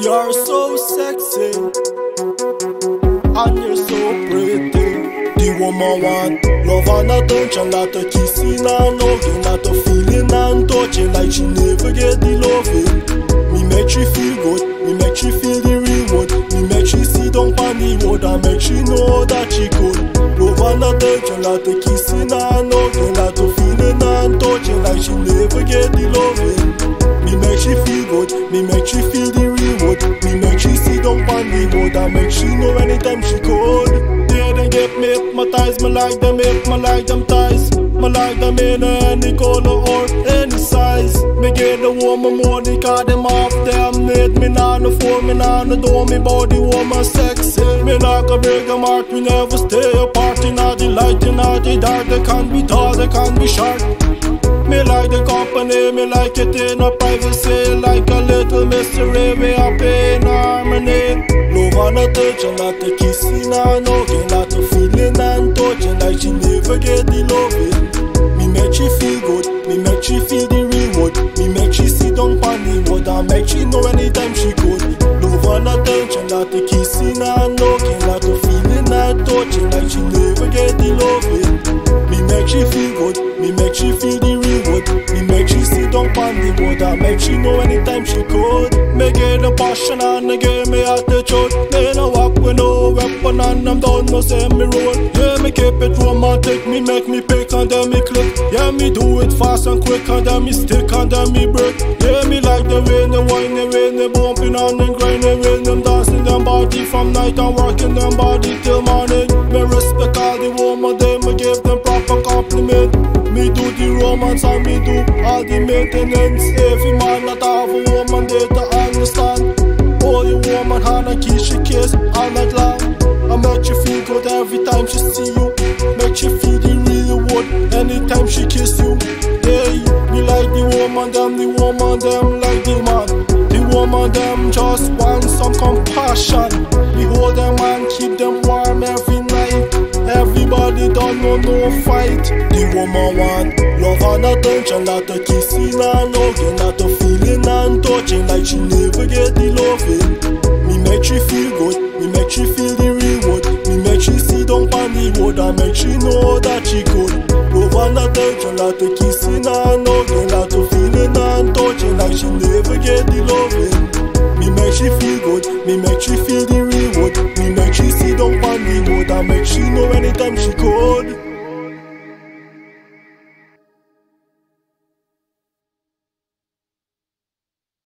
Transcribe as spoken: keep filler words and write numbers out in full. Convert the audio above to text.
You're so sexy and you're so pretty. The woman want love and attention, lot of kissing and hugging, lot of feeling and touching, like she never get the loving. Me make you feel good, me make you feel the reward, me make you sit down on the road and make you know that she good. Love and attention, lot of kissing and hugging, lot of feeling and touching, like she never get the loving. Me make she feel good, me make she feel the reward, me make she sit down on the road and make she know anytime she cold. They didn't get me hypnotized, me like them if me like them ties, me like them in any color or any size. Me get the woman money, cause them off them need me now no form, me now no door, me body woman sexy. Me not gonna break them heart, we never stay apart. In all the light, in all the dark, they can't be tall, they can't be short. Me like the company, me like it in a privacy, like a little mystery, we happy in harmony. Love and attention, not the kissing and hugging, not the feeling and touching, like she never get the loving. Me make she feel good, me make she feel the reward, me make she sit down on the road and make she know anytime she could. Love and attention, not the kissing and hugging, not the feeling and touching, like she never get the loving. Me make she feel good, me make she feel the me make she sit down on the road and make she know anytime she could. Me get the passion and me get me attitude. Me no walk with no weapon and I'm down no semi-roll. Yeah, me keep it romantic, me make me pick and then me click. Yeah, me do it fast and quick and then me stick and then me break. Yeah, me like the way they whine, the way they bumping and they grinding, when them dancing them body from night and working them body till morning. Me respect all the woman, then me give them proper compliment. Me do the romance and me do all the maintenance. Every man that have a woman they to understand. Oh, the woman had a kiss, she kiss all night long. I make you feel good every time she see you, make you feel the real world anytime she kiss you. Hey, me like the woman them, the woman them like the man. The woman them just want some compassion. Me hold them and keep them warm every night. Everybody don't know no fight. The woman want love and attention, lot of kissing and hugging, lot of feeling and touching, like she never get the loving. Me make she feel good, me make she feel the reward, me make she sit down on the road and make she know that she good. Love and attention, lot of kissing and hugging, lot of feeling and touching, like she never get the loving. Me make she feel good, me make she feel the reward, me make she sit down on the road and make she know anytime she could.